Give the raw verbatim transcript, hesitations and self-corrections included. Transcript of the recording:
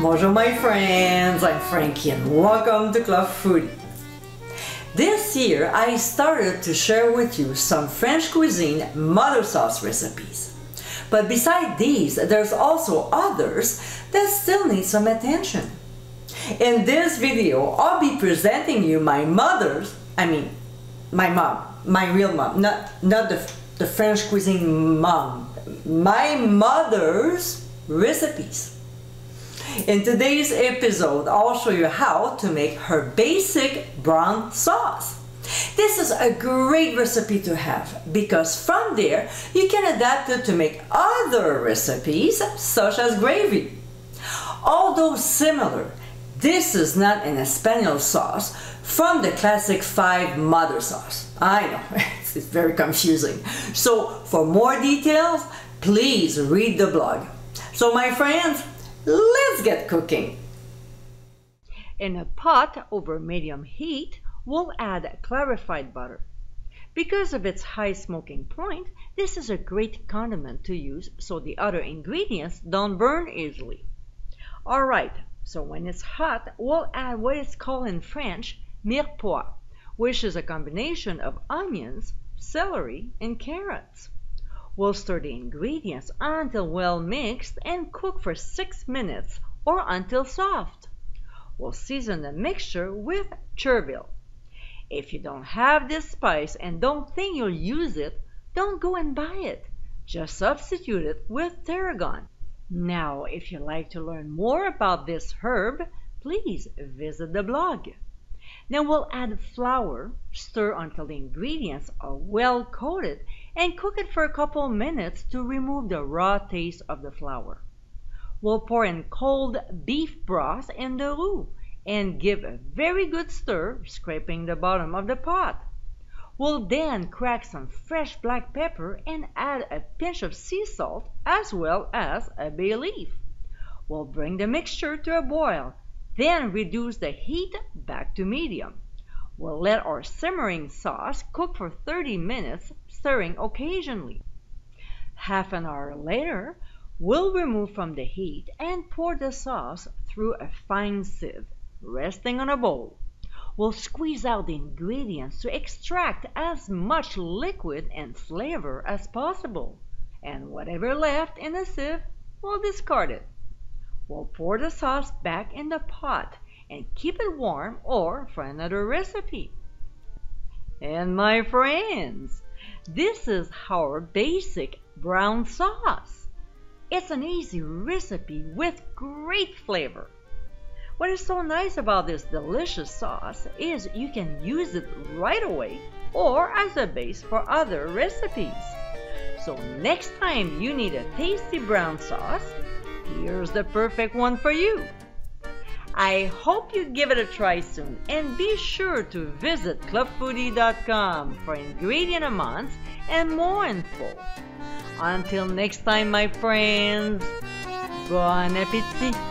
Bonjour my friends, I'm Frankie and welcome to Club Foody. This year I started to share with you some French cuisine mother sauce recipes. But beside these, there's also others that still need some attention. In this video, I'll be presenting you my mother's, I mean, my mom, my real mom, not, not the, the French cuisine mom, my mother's recipes. In today's episode, I'll show you how to make her basic brown sauce. This is a great recipe to have because from there you can adapt it to make other recipes such as gravy. Although similar, this is not an Espagnole sauce from the classic five mother sauce. I know, it's very confusing. So for more details, please read the blog. So my friends, let's get cooking. In a pot over medium heat, we'll add clarified butter. Because of its high smoking point, this is a great condiment to use so the other ingredients don't burn easily. All right. So when it's hot, we'll add what is called in French mirepoix, which is a combination of onions, celery, and carrots. We'll stir the ingredients until well mixed and cook for six minutes or until soft. We'll season the mixture with chervil. If you don't have this spice and don't think you'll use it, don't go and buy it. Just substitute it with tarragon. Now, if you'd like to learn more about this herb, please visit the blog. Now we'll add flour, stir until the ingredients are well coated, and cook it for a couple minutes to remove the raw taste of the flour. We'll pour in cold beef broth in the roux and give a very good stir, scraping the bottom of the pot. We'll then crack some fresh black pepper and add a pinch of sea salt as well as a bay leaf. We'll bring the mixture to a boil, then reduce the heat back to medium. We'll let our simmering sauce cook for thirty minutes, stirring occasionally. Half an hour later, we'll remove from the heat and pour the sauce through a fine sieve, resting on a bowl. We'll squeeze out the ingredients to extract as much liquid and flavor as possible. And whatever left in the sieve, we'll discard it. We'll pour the sauce back in the pot and keep it warm or for another recipe. And my friends, this is our basic brown sauce. It's an easy recipe with great flavor. What is so nice about this delicious sauce is you can use it right away or as a base for other recipes. So next time you need a tasty brown sauce, here's the perfect one for you. I hope you give it a try soon and be sure to visit club foody dot com for ingredient amounts and more info. Until next time my friends, bon appétit!